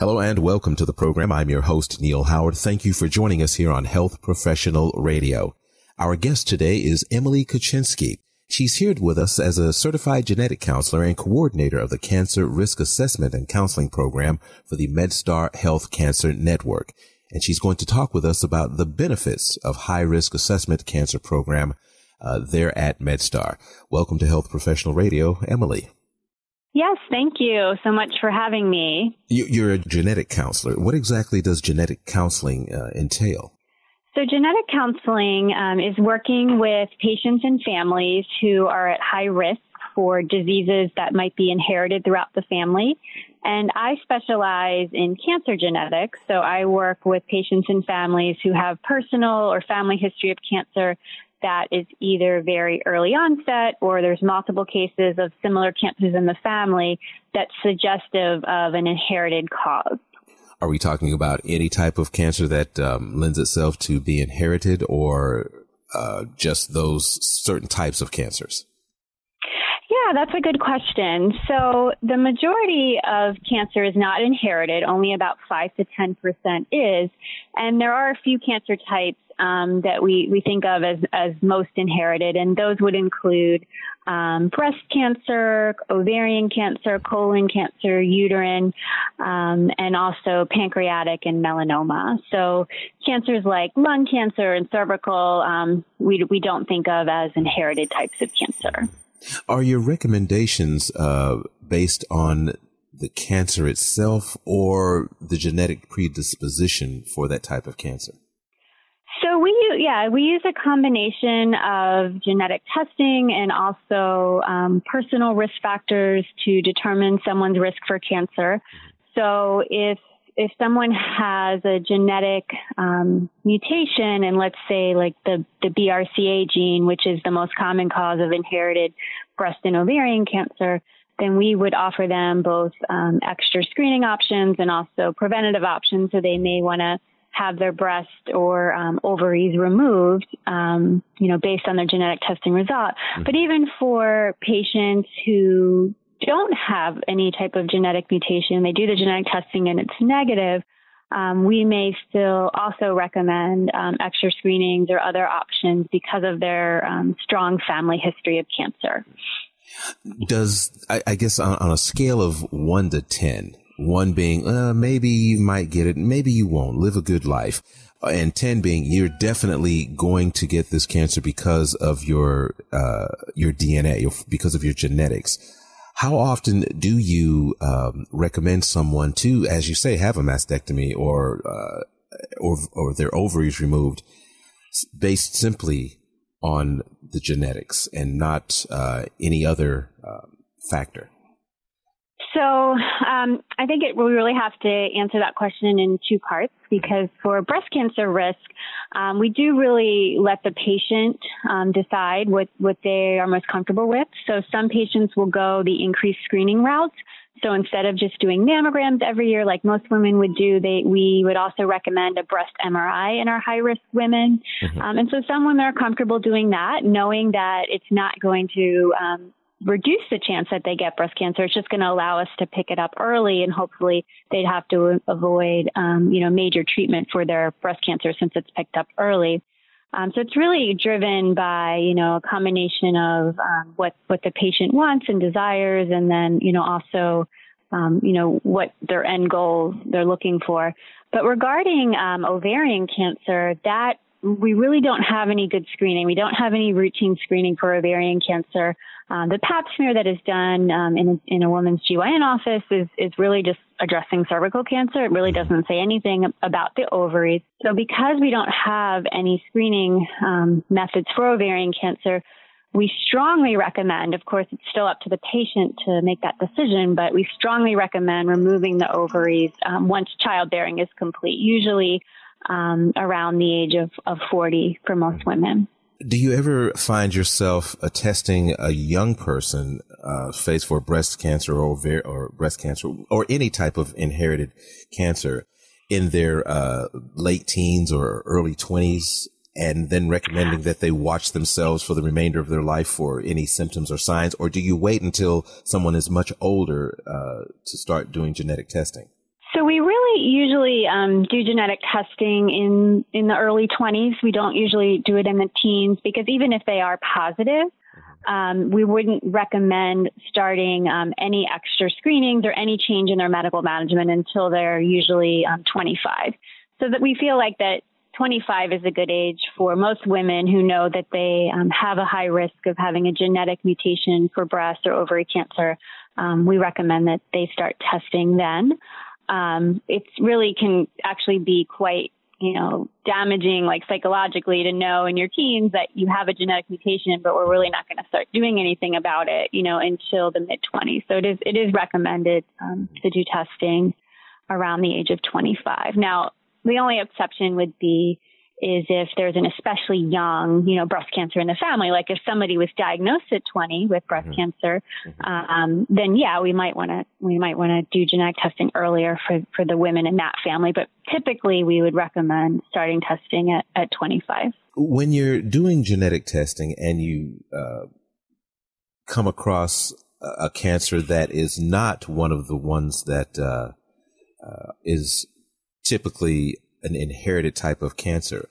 Hello and welcome to the program. I'm your host, Neal Howard. Thank you for joining us here on Health Professional Radio. Our guest today is Emily Kuchinsky. She's here with us as a certified genetic counselor and coordinator of the Cancer Risk Assessment and Counseling Program for the MedStar Health Cancer Network. And she's going to talk with us about the benefits of high-risk assessment cancer program there at MedStar. Welcome to Health Professional Radio, Emily. Yes, thank you so much for having me. You're a genetic counselor. What exactly does genetic counseling entail? So genetic counseling is working with patients and families who are at high risk for diseases that might be inherited throughout the family. And I specialize in cancer genetics. So I work with patients and families who have personal or family history of cancer that is either very early onset or there's multiple cases of similar cancers in the family that's suggestive of an inherited cause. Are we talking about any type of cancer that lends itself to be inherited or just those certain types of cancers? Yeah, that's a good question. So the majority of cancer is not inherited, only about 5 to 10% is. And there are a few cancer types that we think of as most inherited, and those would include breast cancer, ovarian cancer, colon cancer, uterine, and also pancreatic and melanoma. So cancers like lung cancer and cervical, we don't think of as inherited types of cancer. Are your recommendations based on the cancer itself or the genetic predisposition for that type of cancer? So we use a combination of genetic testing and also personal risk factors to determine someone's risk for cancer. So if someone has a genetic mutation, and let's say like the BRCA gene, which is the most common cause of inherited breast and ovarian cancer, then we would offer them both extra screening options and also preventative options. So they may want to have their breast or ovaries removed, based on their genetic testing result. Mm-hmm. But even for patients who don't have any type of genetic mutation, they do the genetic testing and it's negative, we may still also recommend extra screenings or other options because of their strong family history of cancer. Does, I guess on a scale of 1 to 10, 1 being, maybe you might get it, maybe you won't, live a good life, and 10 being, you're definitely going to get this cancer because of your DNA, because of your genetics. How often do you recommend someone to, as you say, have a mastectomy or their ovaries removed based simply on the genetics and not any other factor? So I think we really have to answer that question in two parts, because for breast cancer risk, we do really let the patient decide what they are most comfortable with. So some patients will go the increased screening route. So instead of just doing mammograms every year like most women would do, we would also recommend a breast MRI in our high-risk women. Mm-hmm. And so some women are comfortable doing that, knowing that it's not going to reduce the chance that they get breast cancer. It's just going to allow us to pick it up early, and hopefully they'd have to avoid, major treatment for their breast cancer since it's picked up early. So it's really driven by, a combination of what the patient wants and desires, and then, also, what their end goals they're looking for. But regarding ovarian cancer, that we really don't have any good screening. We don't have any routine screening for ovarian cancer. The pap smear that is done in a woman's GYN office is really just addressing cervical cancer. It really doesn't say anything about the ovaries. So because we don't have any screening methods for ovarian cancer, we strongly recommend, of course, it's still up to the patient to make that decision, but we strongly recommend removing the ovaries once childbearing is complete, usually around the age of 40 for most women. Do you ever find yourself attesting a young person faced for breast cancer or breast cancer or any type of inherited cancer in their late teens or early 20s, and then recommending that they watch themselves for the remainder of their life for any symptoms or signs? Or do you wait until someone is much older to start doing genetic testing? So So we really usually do genetic testing in the early 20s. We don't usually do it in the teens because even if they are positive, we wouldn't recommend starting any extra screenings or any change in their medical management until they're usually 25. So that we feel like that 25 is a good age for most women who know that they have a high risk of having a genetic mutation for breast or ovary cancer. We recommend that they start testing then. It really can actually be quite, damaging, like psychologically, to know in your teens that you have a genetic mutation, but we're really not going to start doing anything about it, until the mid-20s. So it is recommended to do testing around the age of 25. Now, the only exception would be is if there's an especially young, breast cancer in the family. Like if somebody was diagnosed at 20 with breast cancer, then yeah, we might want to do genetic testing earlier for the women in that family. But typically, we would recommend starting testing at 25. When you're doing genetic testing and you come across a cancer that is not one of the ones that is typically an inherited type of cancer,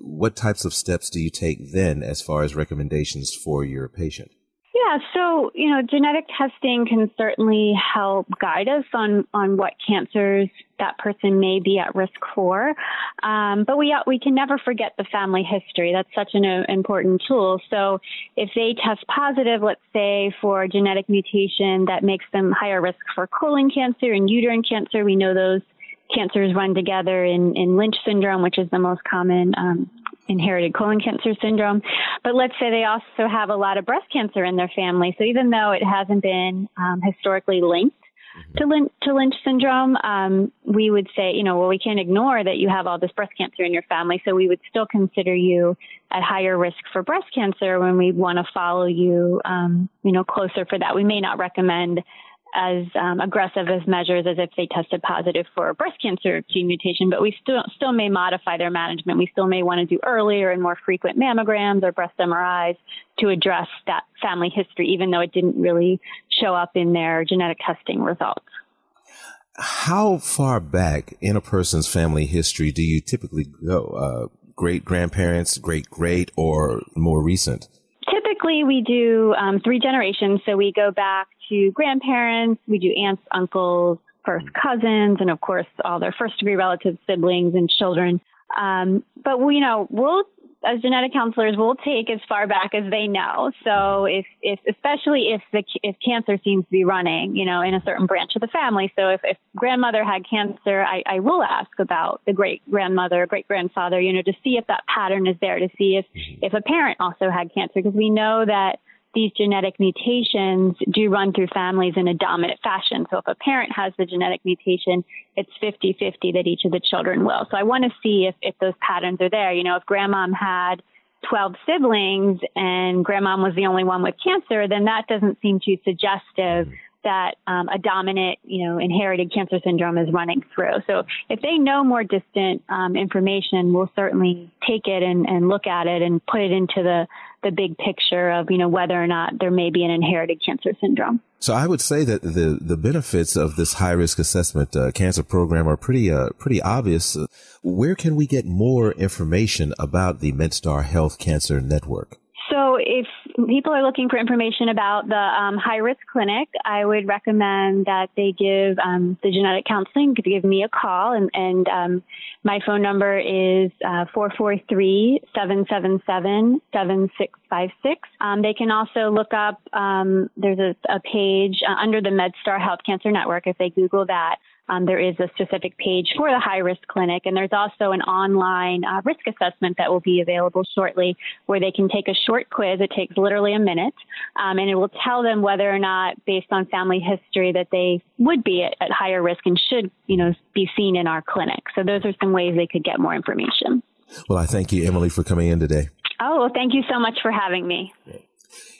what types of steps do you take then as far as recommendations for your patient? Yeah, so, genetic testing can certainly help guide us on what cancers that person may be at risk for. But we can never forget the family history. That's such an important tool. So if they test positive, let's say, for a genetic mutation that makes them higher risk for colon cancer and uterine cancer, we know those cancers run together in Lynch syndrome, which is the most common inherited colon cancer syndrome. But let's say they also have a lot of breast cancer in their family. So even though it hasn't been historically linked to Lynch syndrome, we would say, we can't ignore that you have all this breast cancer in your family. So we would still consider you at higher risk for breast cancer when we want to follow you, closer for that. We may not recommend as aggressive as measures as if they tested positive for breast cancer gene mutation, but we still may modify their management. We still may want to do earlier and more frequent mammograms or breast MRIs to address that family history, even though it didn't really show up in their genetic testing results. How far back in a person's family history do you typically go? Great-grandparents, great-great, or more recent? Typically, we do three generations, so we go back to grandparents, we do aunts, uncles, first cousins, and of course, all their first-degree relatives, siblings, and children. But we'll, as genetic counselors, we'll take as far back as they know. So especially if cancer seems to be running, in a certain branch of the family. So if grandmother had cancer, I will ask about the great-grandmother, great-grandfather, to see if that pattern is there, to see if a parent also had cancer, because we know that these genetic mutations do run through families in a dominant fashion. So if a parent has the genetic mutation, it's 50-50 that each of the children will. So I want to see if those patterns are there. If grandmom had 12 siblings and grandmom was the only one with cancer, then that doesn't seem too suggestive that a dominant, inherited cancer syndrome is running through. So if they know more distant information, we'll certainly take it and look at it and put it into the big picture of, whether or not there may be an inherited cancer syndrome. So I would say that the benefits of this high-risk assessment cancer program are pretty obvious. Where can we get more information about the MedStar Health Cancer Network? So if people are looking for information about the high-risk clinic, I would recommend that they give the genetic counseling, give me a call. And my phone number is 443-777-7656. They can also look up, there's a page under the MedStar Health Cancer Network. If they Google that, there is a specific page for the high-risk clinic, and there's also an online risk assessment that will be available shortly where they can take a short quiz. It takes literally a minute, and it will tell them whether or not, based on family history, that they would be at higher risk and should, be seen in our clinic. So those are some ways they could get more information. Well, I thank you, Emily, for coming in today. Oh, well, thank you so much for having me.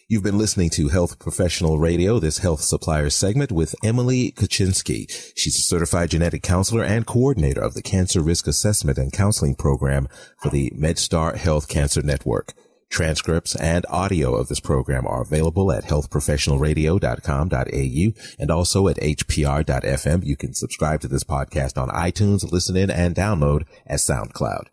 You've been listening to Health Professional Radio, this health supplier segment with Emily Kuchinsky. She's a certified genetic counselor and coordinator of the Cancer Risk Assessment and Counseling Program for the MedStar Health Cancer Network. Transcripts and audio of this program are available at healthprofessionalradio.com.au and also at hpr.fm. You can subscribe to this podcast on iTunes, listen in, and download at SoundCloud.